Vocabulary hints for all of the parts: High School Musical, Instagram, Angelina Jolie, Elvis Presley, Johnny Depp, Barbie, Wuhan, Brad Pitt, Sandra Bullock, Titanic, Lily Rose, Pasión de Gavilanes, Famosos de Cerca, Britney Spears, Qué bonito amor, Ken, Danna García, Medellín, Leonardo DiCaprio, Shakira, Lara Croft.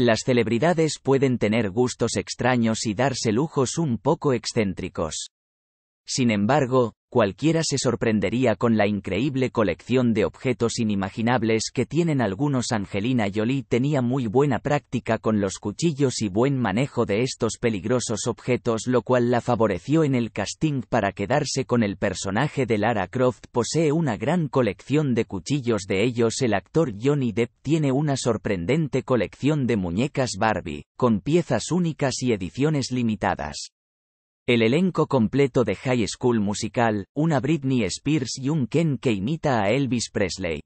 Las celebridades pueden tener gustos extraños y darse lujos un poco excéntricos. Sin embargo, cualquiera se sorprendería con la increíble colección de objetos inimaginables que tienen algunos. Angelina Jolie tenía muy buena práctica con los cuchillos y buen manejo de estos peligrosos objetos, lo cual la favoreció en el casting para quedarse con el personaje de Lara Croft. Posee una gran colección de cuchillos, de ellos el actor Johnny Depp tiene una sorprendente colección de muñecas Barbie, con piezas únicas y ediciones limitadas. El elenco completo de High School Musical, una Britney Spears y un Ken que imita a Elvis Presley.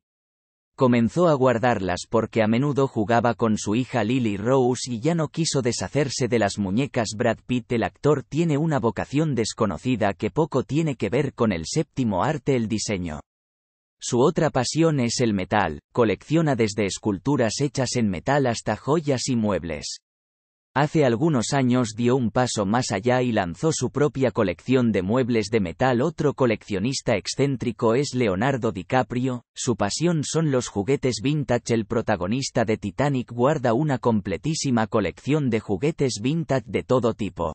Comenzó a guardarlas porque a menudo jugaba con su hija Lily Rose y ya no quiso deshacerse de las muñecas. Brad Pitt, el actor, tiene una vocación desconocida que poco tiene que ver con el séptimo arte: el diseño. Su otra pasión es el metal, colecciona desde esculturas hechas en metal hasta joyas y muebles. Hace algunos años dio un paso más allá y lanzó su propia colección de muebles de metal. Otro coleccionista excéntrico es Leonardo DiCaprio, su pasión son los juguetes vintage. El protagonista de Titanic guarda una completísima colección de juguetes vintage de todo tipo.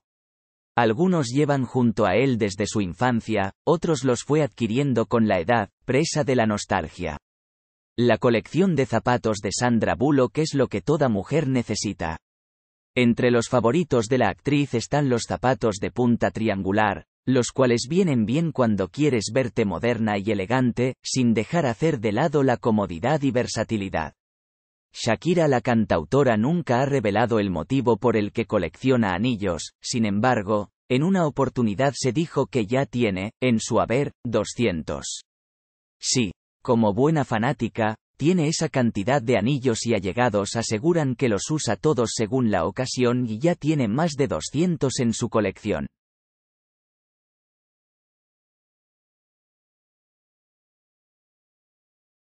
Algunos llevan junto a él desde su infancia, otros los fue adquiriendo con la edad, presa de la nostalgia. La colección de zapatos de Sandra Bullock es lo que toda mujer necesita. Entre los favoritos de la actriz están los zapatos de punta triangular, los cuales vienen bien cuando quieres verte moderna y elegante, sin dejar hacer de lado la comodidad y versatilidad. Shakira, la cantautora, nunca ha revelado el motivo por el que colecciona anillos, sin embargo, en una oportunidad se dijo que ya tiene, en su haber, 200. Sí, como buena fanática, tiene esa cantidad de anillos y allegados aseguran que los usa todos según la ocasión y ya tiene más de 200 en su colección.